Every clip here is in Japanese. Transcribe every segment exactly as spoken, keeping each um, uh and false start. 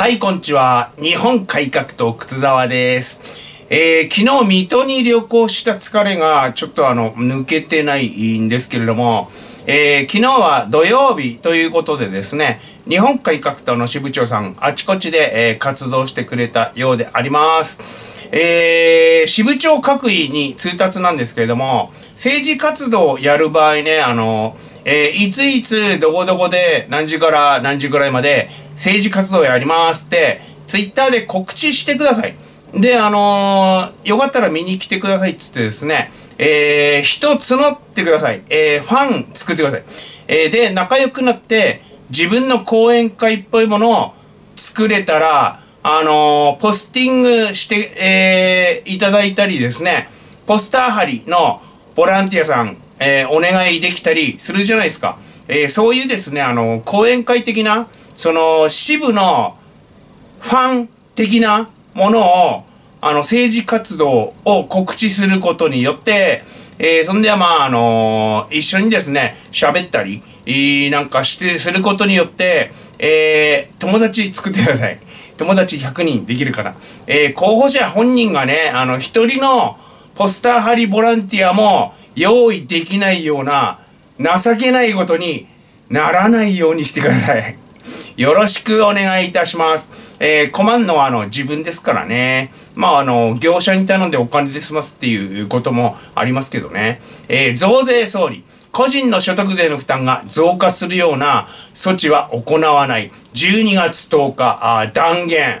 はい、こんにちは。日本改革党靴沢です。えー、昨日、水戸に旅行した疲れが、ちょっとあの、抜けてないんですけれども、えー、昨日は土曜日ということでですね、日本改革党の支部長さん、あちこちで、えー、活動してくれたようであります。えー、支部長各位に通達なんですけれども、政治活動をやる場合ね、あの、えー、いついつどこどこで何時から何時ぐらいまで政治活動やりますってツイッターで告知してください。で、あのー、よかったら見に来てくださいっつってですね、えー、人募ってください。えー、ファン作ってください。えー、で、仲良くなって自分の講演会っぽいものを作れたら、あのー、ポスティングして、えー、いただいたりですね、ポスター貼りのボランティアさん、えー、お願いできたりするじゃないですか。えー、そういうですね、あの、講演会的な、その、支部のファン的なものを、あの、政治活動を告知することによって、えー、そんではまあ、あのー、一緒にですね、喋ったり、なんかして、することによって、えー、友達作ってください。友達ひゃくにんできるから。えー、候補者本人がね、あの、一人のポスター貼りボランティアも、用意できないような情けないことにならないようにしてください。よろしくお願いいたします。えー、困んのはあの自分ですからね。まああの、業者に頼んでお金で済ますっていうこともありますけどね。えー、増税総理。個人の所得税の負担が増加するような措置は行わない。じゅうにがつとおか、あ断言。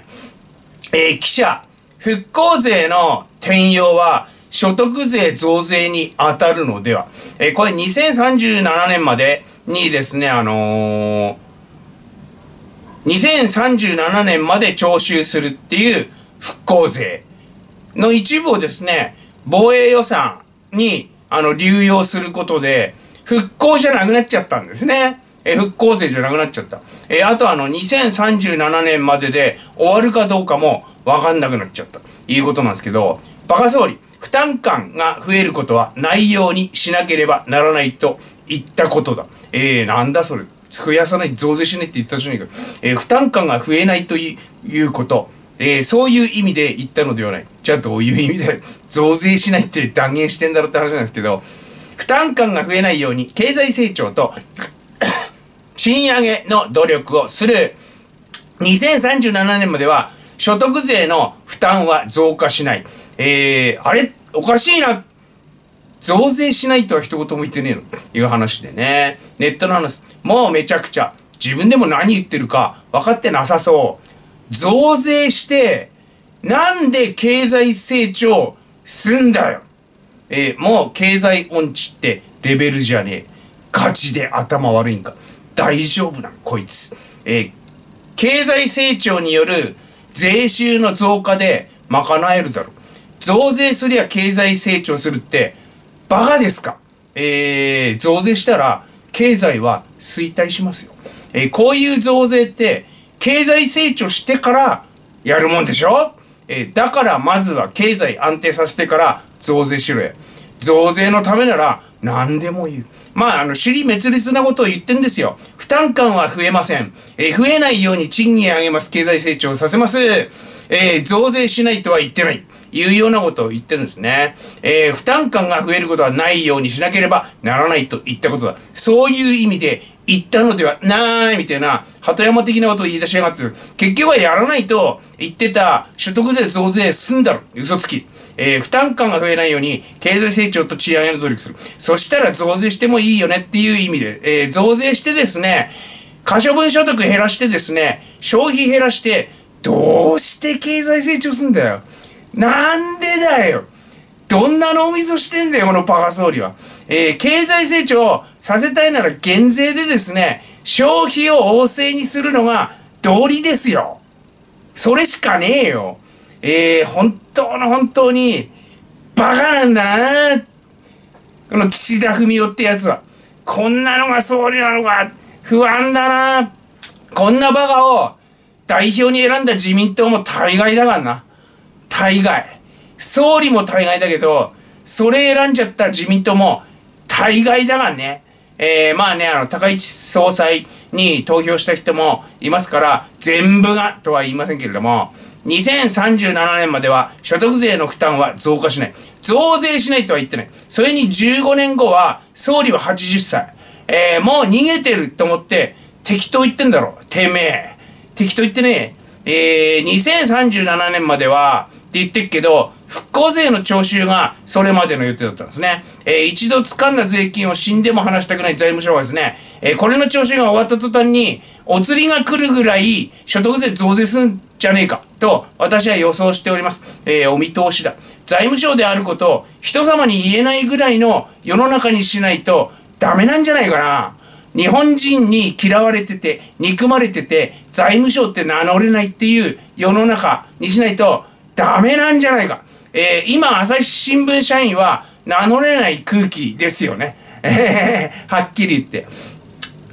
えー、記者。復興税の転用は所得税増税に当たるのでは。えー、これにせんさんじゅうななねんまでにですね、あのー、にせんさんじゅうななねんまで徴収するっていう復興税の一部をですね、防衛予算にあの流用することで、復興じゃなくなっちゃったんですね。えー、復興税じゃなくなっちゃった。えー、あとあのにせんさんじゅうななねんまでで終わるかどうかもわかんなくなっちゃったということなんですけど、バカ総理。負担感が増えることはないようにしなければならないと言ったことだ。えー、なんだそれ。増やさない、増税しないって言ったじゃないか。えー、負担感が増えないということ。えー、そういう意味で言ったのではない。じゃあどういう意味で増税しないって断言してんだろうって話なんですけど、負担感が増えないように経済成長と賃上げの努力をする。にせんさんじゅうななねんまでは所得税の負担は増加しない。えー、あれおかしいな。増税しないとは一言も言ってねえの。いう話でね。ネットの話。もうめちゃくちゃ。自分でも何言ってるか分かってなさそう。増税して、なんで経済成長すんだよ。えー、もう経済音痴ってレベルじゃねえ。ガチで頭悪いんか。大丈夫なん、こいつ。えー、経済成長による税収の増加で賄えるだろう。増税すりゃ経済成長するって、バカですか？えー、増税したら経済は衰退しますよ。えー、こういう増税って、経済成長してからやるもんでしょ？えー、だからまずは経済安定させてから増税しろや。増税のためなら何でも言う。まあ、あの、支離滅裂なことを言ってんですよ。負担感は増えません。えー、増えないように賃金上げます。経済成長させます。えー、増税しないとは言ってない。いうようなことを言ってるんですね。えー、負担感が増えることはないようにしなければならないと言ったことだ。そういう意味で言ったのではないみたいな、鳩山的なことを言い出しやがってる。結局はやらないと言ってた所得税増税すんだろ。嘘つき。えー、負担感が増えないように経済成長と賃上げの努力する。そしたら増税してもいいよねっていう意味で、えー、増税してですね、可処分所得減らしてですね、消費減らして、どうして経済成長すんだよ。なんでだよ。どんな脳みそしてんだよ、このバカ総理は。えー、経済成長させたいなら減税でですね、消費を旺盛にするのが道理ですよ。それしかねえよ。えー、本当の本当に、バカなんだな。この岸田文雄ってやつは。こんなのが総理なのか、不安だな。こんなバカを代表に選んだ自民党も大概だからな。大概。総理も大概だけど、それ選んじゃった自民党も大概だからね。えー、まあね、あの、高市総裁に投票した人もいますから、全部がとは言いませんけれども、にせんさんじゅうななねんまでは所得税の負担は増加しない。増税しないとは言ってない。それにじゅうごねんごは、総理ははちじゅっさい。えー、もう逃げてると思って、適当言ってんだろ。てめえ。適当言ってねえ。えー、にせんさんじゅうななねんまでは、って言ってるけど、復興税の徴収がそれまでの予定だったんですね。えー、一度掴んだ税金を死んでも離したくない財務省はですね、えー、これの徴収が終わった途端に、お釣りが来るぐらい所得税増税すんじゃねえか、と私は予想しております。えー、お見通しだ。財務省であることを人様に言えないぐらいの世の中にしないとダメなんじゃないかな。日本人に嫌われてて、憎まれてて、財務省って名乗れないっていう世の中にしないとダメなんじゃないか。えー、今、朝日新聞社員は名乗れない空気ですよね。えー、はっきり言って。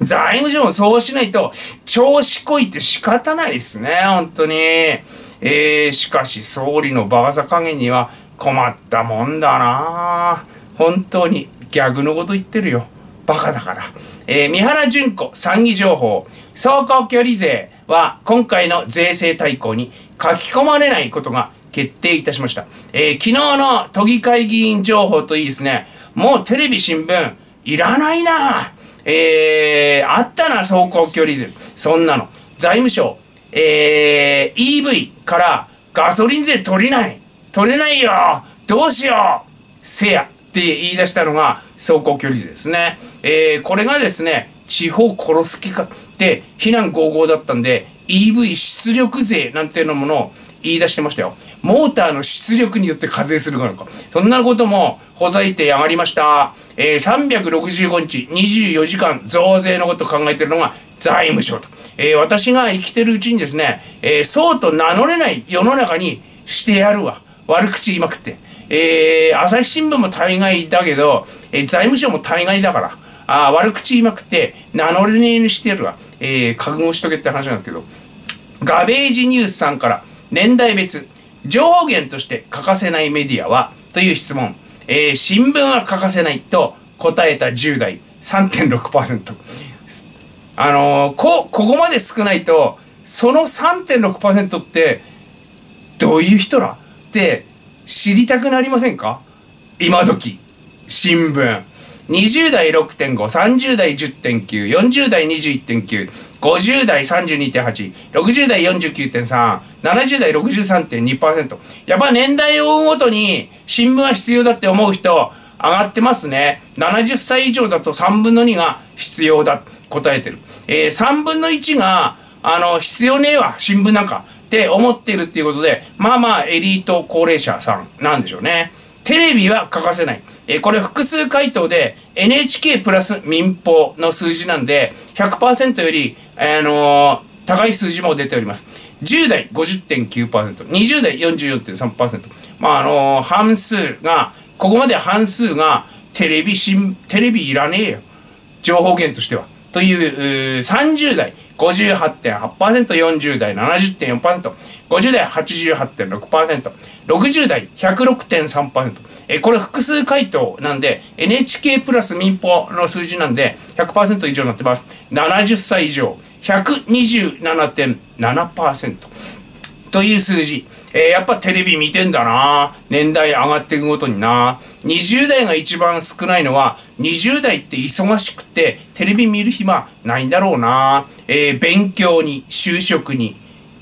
財務省もそうしないと、調子こいて仕方ないですね、本当に。えー、しかし、総理のバカさ加減には困ったもんだな。本当に、ギャグのこと言ってるよ。バカだから。えー、三原淳子、産議情報。走行距離税は今回の税制大綱に書き込まれないことが決定いたしました。えー、昨日の都議会議員情報といいですね、もうテレビ新聞いらないな。えー、あったな、走行距離税。そんなの。財務省、えー、イーブイ からガソリン税取れない。取れないよ。どうしよう。せや。って言い出したのが走行距離税ですね。えー、これがですね、地方殺す気かって非難合々だったんで、イーブイ 出力税なんていうのものを言い出してましたよ。モーターの出力によって課税するかなんか。そんなこともほざいてやがりました。えー、さんびゃくろくじゅうごにち、にじゅうよじかん増税のことを考えているのが財務省と。えー、私が生きてるうちにですね、えー、そうと名乗れない世の中にしてやるわ。悪口言いまくって。えー、朝日新聞も大概だけど、えー、財務省も大概だから、あ悪口言いまくって名乗れねえにしてるわ、えー、覚悟しとけって話なんですけど、ガベージニュースさんから年代別、情報源として欠かせないメディアはという質問、えー、新聞は欠かせないと答えたじゅう代 さんてんろくパーセント。 あのー、こ、ここまで少ないと、その さんてんろくパーセント ってどういう人らって知りたくなりませんか？今時。新聞。にじゅう代 ろくてんご、さんじゅう代 じゅってんきゅう、よんじゅう代 にじゅういってんきゅう、ごじゅう代 さんじゅうにてんはち、ろくじゅう代 よんじゅうきゅうてんさん、ななじゅう代 ろくじゅうさんてんにパーセント。やっぱ年代を追うごとに新聞は必要だって思う人上がってますね。ななじゅっさい以上だとさんぶんのにが必要だ。答えてる。えー、さんぶんのいちが、あの、必要ねえわ、新聞なんか。って思ってるっていうことで、まあまあエリート高齢者さんなんでしょうね。テレビは欠かせない。えー、これ複数回答で エヌエイチケー プラス民放の数字なんで ひゃくパーセント より、あのー、高い数字も出ております。じゅう代 ごじゅってんきゅうパーセント、にじゅう代 よんじゅうよんてんさんパーセント。まああのー、半数が、ここまで半数がテレビ新、テレビいらねえよ。情報源としては。という、うさんじゅう代 ごじゅうはちてんはちパーセント、よんじゅう代 ななじゅってんよんパーセント、ごじゅう代 はちじゅうはちてんろくパーセント、ろくじゅう代 ひゃくろくてんさんパーセント。え、これ複数回答なんで、エヌエイチケー プラス民放の数字なんで ひゃくパーセント 以上になってます。ななじゅっさい以上 ひゃくにじゅうななてんななパーセント という数字。えー、やっぱテレビ見てんだな。年代上がっていくごとにな。にじゅう代が一番少ないのは、にじゅう代って忙しくてテレビ見る暇ないんだろうな。えー、勉強に、就職に、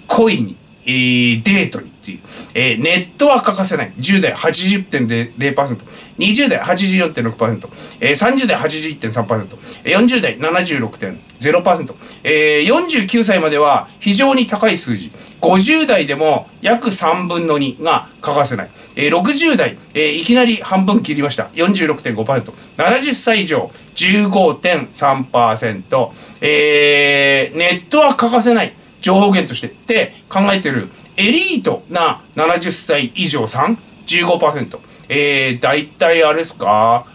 恋に、えー、デートにっていう。えー、ネットは欠かせない。じゅう代 はちじゅってんれいパーセント、にじゅう代 はちじゅうよんてんろくパーセント、えー、さんじゅう代 はちじゅういってんさんパーセント、よんじゅう代 ななじゅうろくてんれいパーセント、えー、よんじゅうきゅうさいまでは非常に高い数字。ごじゅう代でも約さんぶんのにが欠かせない。えー、ろくじゅう代、えー、いきなり半分切りました。よんじゅうろくてんごパーセント。ななじゅっさい以上 じゅうごてんさんパーセント、えー、ネットは欠かせない情報源としてって考えてるエリートなななじゅっさい以上さん じゅうごパーセント。えー、大体あれですか、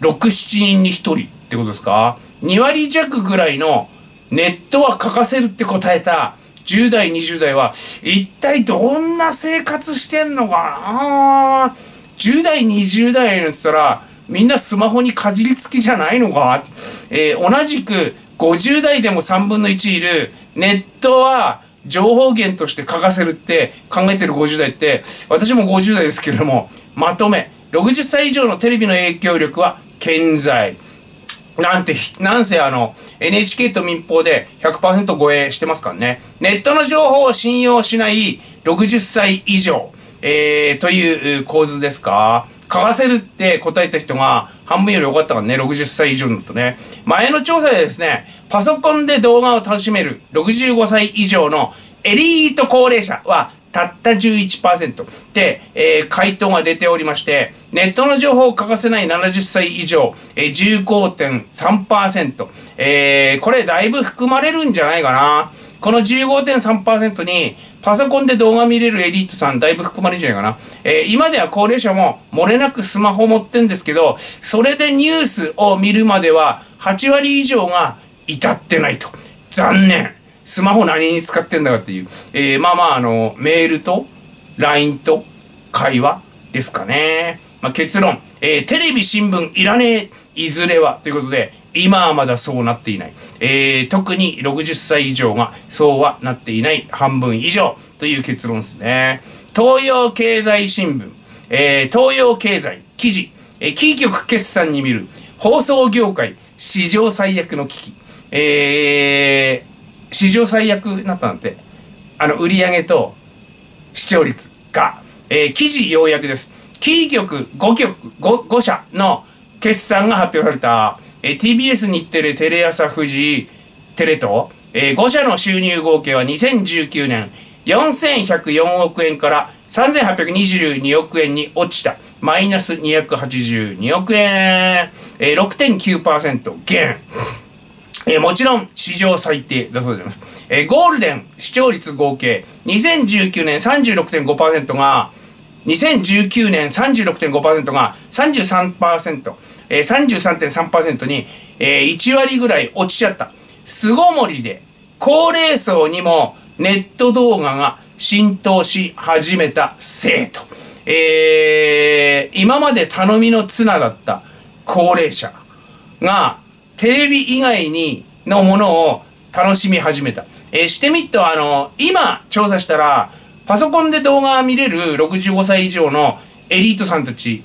ろく、ななにんにひとりってことですか。にわりじゃくぐらいのネットは欠かせるって答えたじゅう代にじゅう代は一体どんな生活してんのかな。じゅう代にじゅう代にしたらみんなスマホにかじりつきじゃないのか、えー、同じくごじゅう代でもさんぶんのいちいるネットは情報源として欠かせるって考えてるごじゅう代って、私もごじゅう代ですけれども、まとめろくじゅっさい以上のテレビの影響力は健在。なんて、なんせあの、エヌエイチケー と民放で ひゃくパーセント 超えしてますからね。ネットの情報を信用しないろくじゅっさい以上、えー、という構図ですか。欠かせるって答えた人が半分より多かったからね、ろくじゅっさい以上だとね。前の調査でですね、パソコンで動画を楽しめるろくじゅうごさい以上のエリート高齢者は、たった じゅういちパーセント で、えー、回答が出ておりまして、ネットの情報を欠かせないななじゅっさい以上、えー、じゅうごてんさんパーセント、えー、これだいぶ含まれるんじゃないかな。この じゅうごてんさんパーセント にパソコンで動画見れるエリートさんだいぶ含まれるんじゃないかな。えー、今では高齢者も漏れなくスマホ持ってるんですけど、それでニュースを見るまでははちわり以上が至ってないと。残念。スマホ何に使ってんだかっていう。えー、まあまあ、あの、メールと ライン と会話ですかね。まあ、結論、えー、テレビ、新聞いらねえ、いずれはということで、今はまだそうなっていない。えー、特にろくじゅっさい以上がそうはなっていない半分以上という結論ですね。東洋経済新聞、えー、東洋経済、記事、えー、キー局決算に見る、放送業界、史上最悪の危機。えー史上最悪になったなんて、あの、売り上げと視聴率が、えー、記事要約です。キー局ごきょくごしゃの決算が発表された、えー、ティービーエス 日テレ、テレ朝、富士、テレ東、えー、ごしゃの収入合計はにせんじゅうきゅうねんよんせんひゃくよんおくえんからさんぜんはっぴゃくにじゅうにおくえんに落ちた。マイナスにひゃくはちじゅうにおくえん、えー、ろくてんきゅうパーセント 減。えー、もちろん、史上最低だそうでございます。えー、ゴールデン視聴率合計、にせんじゅうきゅうねん さんじゅうろくてんごパーセント が、にせんじゅうきゅうねん さんじゅうろくてんごパーセント が さんじゅうさんパーセント、えー、さんじゅうさんてんさんパーセント に、えー、いちわりぐらい落ちちゃった。巣ごもりで、高齢層にもネット動画が浸透し始めたせいと。えー、今まで頼みの綱だった高齢者が、テレビ以外にのものを楽しみ始めた。えー、してみっと、あの、今調査したら、パソコンで動画が見れるろくじゅうごさい以上のエリートさんたち、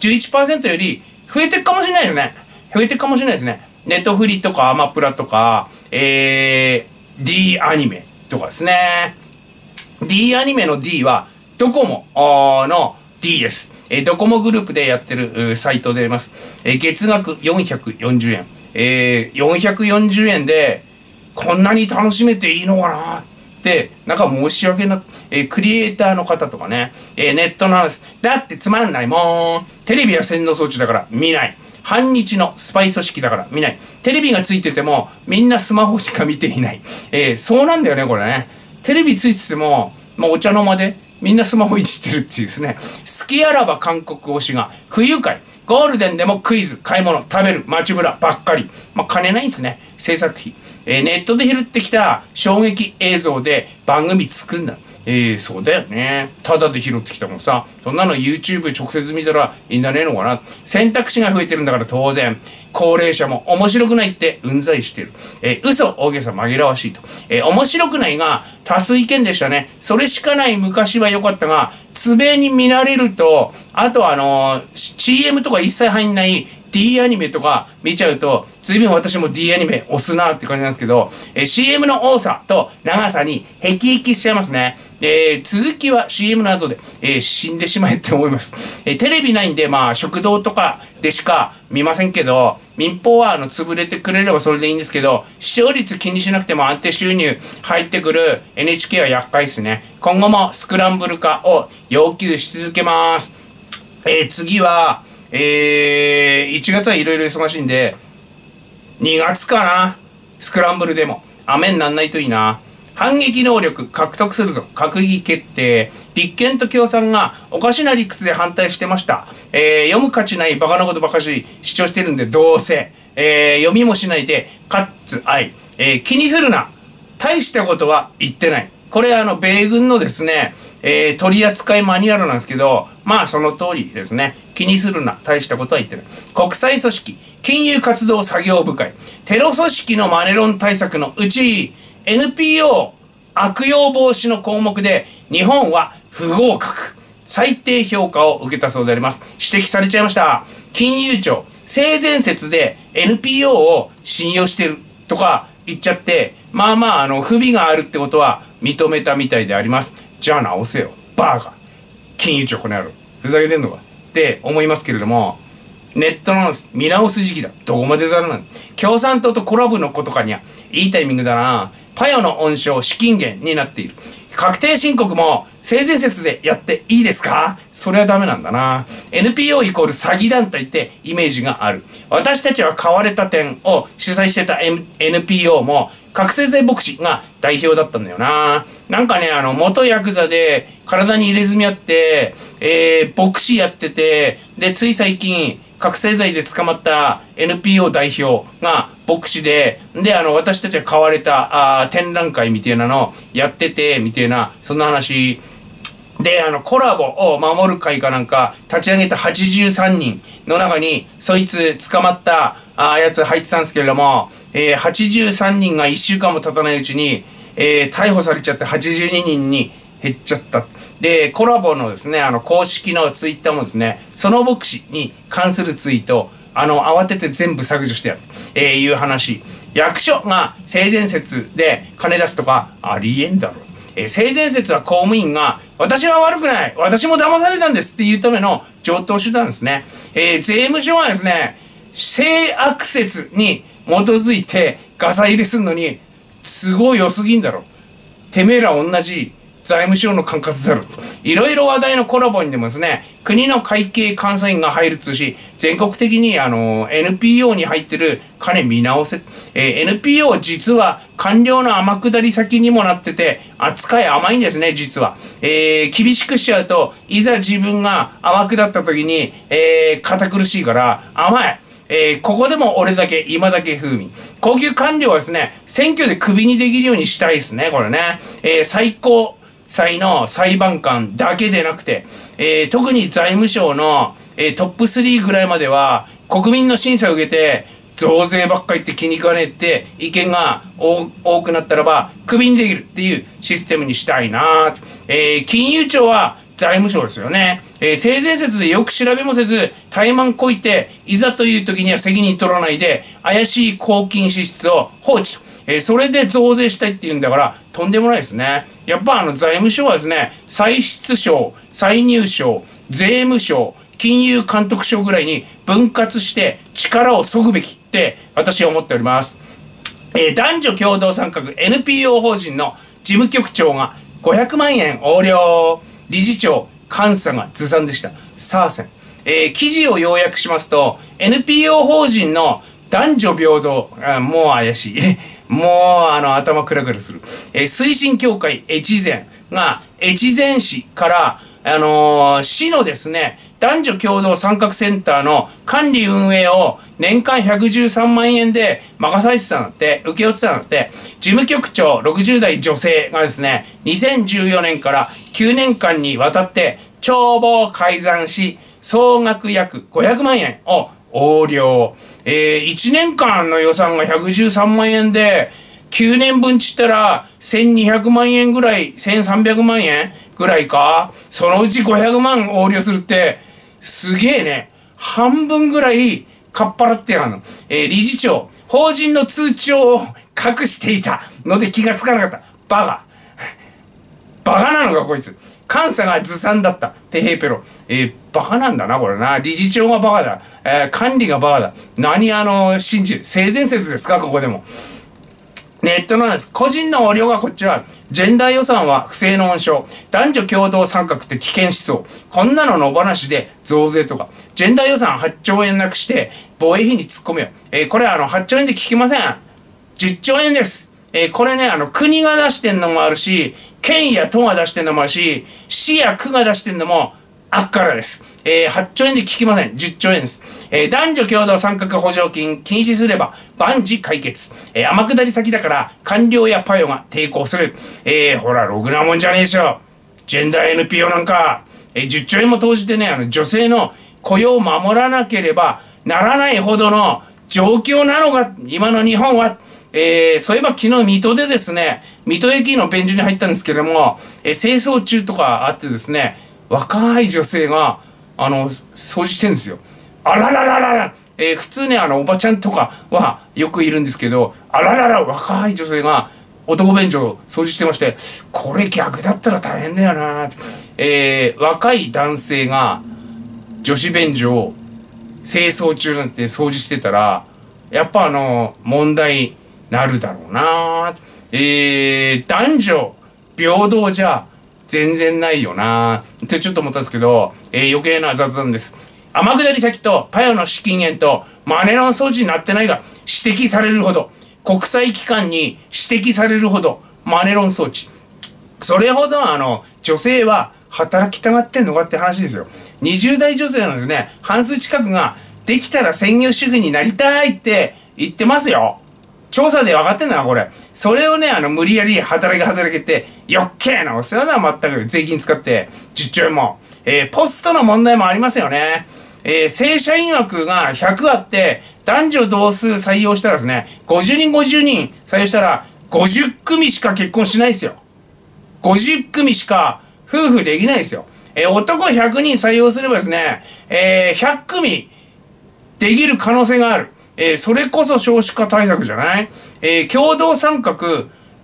じゅういちパーセント より増えてくかもしれないよね。増えてくかもしれないですね。ネットフリとかアマプラとか、えー、D アニメとかですね。D アニメの D は、ドコモの D です。えー、ドコモグループでやってるサイトであります。えー、月額よんひゃくよんじゅうえん。えー、よんひゃくよんじゅうえんでこんなに楽しめていいのかなってなんか申し訳な、えー、クリエイターの方とかね、えー、ネットの話だってつまんないもん。テレビは洗脳装置だから見ない。反日のスパイ組織だから見ない。テレビがついててもみんなスマホしか見ていない、えー、そうなんだよねこれね。テレビついてても、まあ、お茶の間でみんなスマホいじってるっていうですね。好きあらば韓国推しが不愉快。ゴールデンでもクイズ、買い物、食べる、街ぶらばっかり。まあ、金ないんですね。制作費。えー、ネットで拾ってきた衝撃映像で番組作んだ。えー、そうだよね。ただで拾ってきたもんさ。そんなの YouTube 直接見たらいいんじゃねえのかな。選択肢が増えてるんだから当然。高齢者も面白くないってうんざりしてる。えー、嘘、大げさ、紛らわしいと。えー、面白くないが多数意見でしたね。それしかない昔は良かったが、つべに見られると、あとあのー、シーエム とか一切入んない D アニメとか見ちゃうと、随分私も D アニメ押すなって感じなんですけど、えー、シーエム の多さと長さにヘキヘキしちゃいますね。えー、続きは シーエム の後で、えー、死んでしまえって思います。えー、テレビないんで、まあ、食堂とかでしか見ませんけど、民放はあの潰れてくれればそれでいいんですけど、視聴率気にしなくても安定収入入ってくる エヌエイチケー は厄介ですね。今後もスクランブル化を要求し続けます。えー、次は、えー、いちがつはいろいろ忙しいんで、にがつかな。スクランブルでも。雨になんないといいな。反撃能力獲得するぞ。閣議決定。立憲と共産がおかしな理屈で反対してました。えー、読む価値ないバカなことばかし主張してるんでどうせ。えー、読みもしないで、かつ愛。えー、気にするな。大したことは言ってない。これあの米軍のですね、えー、取り扱いマニュアルなんですけど、まあその通りですね。気にするな。大したことは言ってない。国際組織、金融活動作業部会、テロ組織のマネロン対策のうち、エヌピーオー 悪用防止の項目で、日本は不合格。最低評価を受けたそうであります。指摘されちゃいました。金融庁、性善説で エヌピーオー を信用してるとか言っちゃって、まあまあ、あの、不備があるってことは認めたみたいであります。じゃあ直せよ。バーガー。金融庁この野郎。ふざけてんのか。って思いますけれども、ネットの見直す時期だ。どこまでざるなの。共産党とコラボの子とかにはいいタイミングだな。パヨの温床、資金源になっている。確定申告も性善説でやっていいですか？それはダメなんだな。エヌピーオー イコール詐欺団体ってイメージがある。私たちは買われた店を主催してた エヌピーオー も覚醒剤牧師が代表だったんだよな。なんかね、あの、元ヤクザで体に入れ墨あって、えー、牧師やってて、で、つい最近、覚醒剤で捕まった エヌピーオー 代表が牧師で、で、あの、私たちが買われた、あ展覧会みたいなのやってて、みたいな、そんな話。で、あの、コラボを守る会かなんか立ち上げたはちじゅうさんにんの中に、そいつ捕まった、あやつ入ってたんですけれども、えー、はちじゅうさんにんがいっしゅうかんも経たないうちに、えー、逮捕されちゃってはちじゅうににんに減っちゃった。で、コラボのですね、あの、公式のツイッターもですね、その牧師に関するツイート、あの、慌てて全部削除してやる、えー、いう話。役所が性善説で金出すとか、ありえんだろう。えー、性善説は公務員が、私は悪くない!私も騙されたんです!っていうための上等手段ですね。えー、税務署はですね、性悪説に基づいてガサ入れするのに、都合良すぎんだろ。てめえら同じ財務省の管轄だろ。いろいろ話題のコラボにでもですね、国の会計監査員が入るつうし、全国的にあの、エヌピーオー に入ってる金見直せ。えー、エヌピーオー 実は官僚の天下り先にもなってて、扱い甘いんですね、実は。えー、厳しくしちゃうと、いざ自分が甘くだった時に、えー、堅苦しいから、甘い。えー、ここでも俺だけ、今だけ風味。高級官僚はですね、選挙でクビにできるようにしたいですね、これね。えー、最高裁の裁判官だけでなくて、えー、特に財務省の、えー、トップスリーぐらいまでは、国民の審査を受けて、増税ばっかりって気に食わねえって意見が多くなったらば、クビにできるっていうシステムにしたいな。えー、金融庁は、財務省ですよね。えー、性善説でよく調べもせず、怠慢こいて、いざという時には責任取らないで、怪しい公金支出を放置と。えー、それで増税したいっていうんだから、とんでもないですね。やっぱあの財務省はですね、歳出省、歳入省、税務省、金融監督省ぐらいに分割して力を削ぐべきって私は思っております。えー、男女共同参画 エヌピーオー 法人の事務局長がごひゃくまんえん横領。理事長、監査がずさんでした。サーセン。えー、記事を要約しますと、エヌピーオー 法人の男女平等、あもう怪しい。もう、あの、頭クラクラする。えー、推進協会越前が、越前市から、あのー、市のですね、男女共同参画センターの管理運営を年間ひゃくじゅうさんまんえんで任されてたんだって、請け負ってたんだって、事務局長ろくじゅうだい女性がですね、にせんじゅうよねんからきゅうねんかんにわたって帳簿を改ざんし、総額約ごひゃくまんえんを横領。えー、いちねんかんの予算がひゃくじゅうさんまんえんで、きゅうねんぶんちったらせんにひゃくまんえんぐらい、せんさんびゃくまんえんぐらいか。そのうちごひゃくまん横領するって、すげえね。半分ぐらい、かっぱらってやがるの。えー、理事長、法人の通帳を隠していたので気がつかなかった。バカ。バカなのか、こいつ。監査がずさんだった。てへペロ。えー、バカなんだな、これな。理事長がバカだ。えー、管理がバカだ。何、あの、信じる。性善説ですか、ここでも。ネットなんです。個人の横領がこっちは、ジェンダー予算は不正の温床。男女共同参画って危険思想。こんなの野放しで増税とか。ジェンダー予算はっちょうえんなくして、防衛費に突っ込めよ。えー、これあの、はっちょうえんで聞きません。じゅっちょうえんです。えー、これね、あの、国が出してんのもあるし、県や都が出してんのもあるし、市や区が出してんのもあっからです。えー、はちちょうえんで効きません。じゅっちょうえんです。えー、男女共同参画補助金禁止すれば万事解決。えー、天下り先だから官僚やパヨが抵抗する。えー、ほら、ろくなもんじゃねえしょ。ジェンダー エヌピーオー なんか。えー、じゅっちょうえんも投じてね、あの、女性の雇用を守らなければならないほどの状況なのが、今の日本は。えー、そういえば昨日水戸でですね、水戸駅の便所に入ったんですけども、えー、清掃中とかあってですね、若い女性が、あの、掃除してるんですよ。あららららら、えー、普通ね、あの、おばちゃんとかはよくいるんですけど、あららら、若い女性が男便所を掃除してまして、これ逆だったら大変だよなー、えー、若い男性が女子便所を清掃中なんて掃除してたら、やっぱあの、問題なるだろうな。えー、男女平等じゃ全然ないよなってちょっと思ったんですけど、えー、余計な雑談です。天下り先とパヨの資金源とマネロン掃除になってないが指摘されるほど、国際機関に指摘されるほどマネロン装置。それほどあの女性は働きたがってんのかって話ですよ。にじゅうだい女性なんですね。半数近くができたら専業主婦になりたいって言ってますよ。調査で分かってんだな、これ。それをね、あの、無理やり働け働けって、余計なお世話だな、全く。税金使って、じゅっちょうえんも。えー、ポストの問題もありますよね。えー、正社員枠がひゃくあって、男女同数採用したらですね、ごじゅうにんごじゅうにん採用したら、ごじゅっくみしか結婚しないですよ。ごじゅっくみしか夫婦できないですよ。えー、男ひゃくにん採用すればですね、えー、ひゃっくみできる可能性がある。えー、それこそ少子化対策じゃない？えー、共同参画、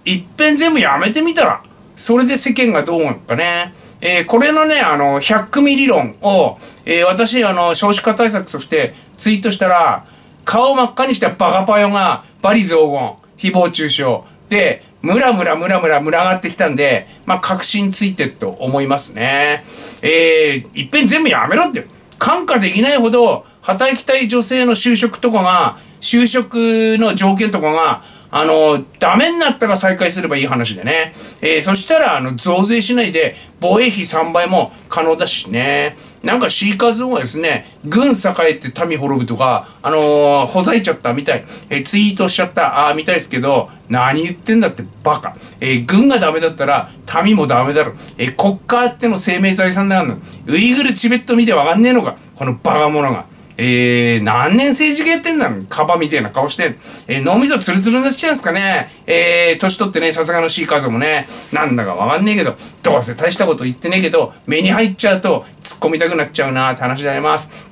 いっぺん全部やめてみたら、それで世間がどう思うかね。えー、これのね、あの、ひゃっくみ理論を、えー、私、あの、少子化対策としてツイートしたら、顔真っ赤にしたバカパヨが、罵詈雑言、誹謗中傷、で、ムラムラムラムラ群がってきたんで、まあ、確信ついてると思いますね。えー、いっぺん全部やめろって。看過できないほど、働きたい女性の就職とかが、就職の条件とかが、あの、ダメになったら再開すればいい話でね。えー、そしたら、あの、増税しないで、防衛費さんばいも可能だしね。なんかシーカーズはですね、軍栄えて民滅ぶとか、あのー、ほざいちゃったみたい、えー、ツイートしちゃった、あーみたいですけど、何言ってんだってバカ。えー、軍がダメだったら、民もダメだろ。えー、国家あっての生命財産であるの。ウイグル、チベット見てわかんねえのか、このバカ者が。えー、何年政治家やってんだのカバみたいな顔して。えー、脳みそツルツルになっちゃうんですかね。えー、年取ってね、さすがのシーカーズもね、なんだかわかんねえけど、どうせ大したこと言ってねえけど、目に入っちゃうと突っ込みたくなっちゃうなーって話であります。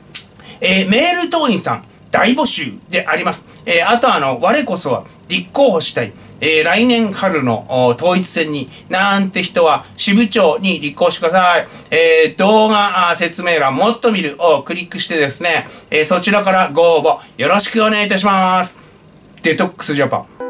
えー、メール党員さん、大募集であります。えー、あとあの、我こそは立候補したい。えー、来年春の統一選に、なんて人は支部長に立候補してください。えー、動画説明欄もっと見るをクリックしてですね、えー、そちらからご応募よろしくお願いいたします。デトックスジャパン。